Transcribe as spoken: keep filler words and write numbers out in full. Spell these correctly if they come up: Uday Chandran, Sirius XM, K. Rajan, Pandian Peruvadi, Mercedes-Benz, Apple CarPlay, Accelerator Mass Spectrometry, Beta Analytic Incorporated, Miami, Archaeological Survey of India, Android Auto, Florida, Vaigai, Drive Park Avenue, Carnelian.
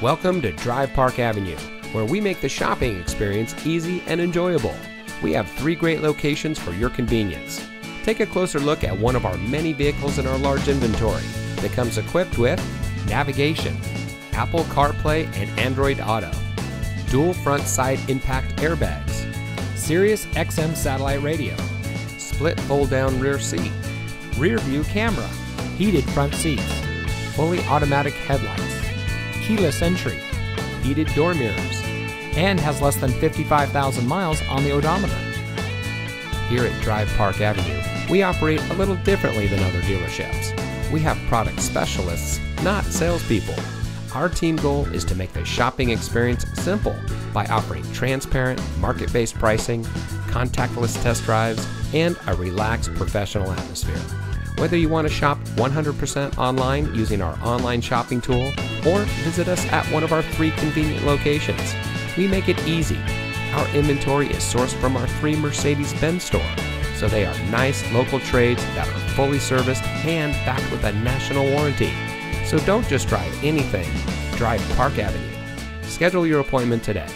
Welcome to Drive Park Avenue, where we make the shopping experience easy and enjoyable. We have three great locations for your convenience. Take a closer look at one of our many vehicles in our large inventory that comes equipped with navigation, Apple CarPlay and Android Auto, dual front side impact airbags, Sirius X M satellite radio, split fold-down rear seat, rear view camera, heated front seats, fully automatic headlights, keyless entry, heated door mirrors, and has less than fifty-five thousand miles on the odometer. Here at Drive Park Avenue, we operate a little differently than other dealerships. We have product specialists, not salespeople. Our team goal is to make the shopping experience simple by offering transparent, market-based pricing, contactless test drives, and a relaxed professional atmosphere. Whether you want to shop one hundred percent online using our online shopping tool or visit us at one of our three convenient locations, we make it easy. Our inventory is sourced from our three Mercedes-Benz stores, so they are nice local trades that are fully serviced and backed with a national warranty. So don't just drive anything, drive Park Avenue. Schedule your appointment today.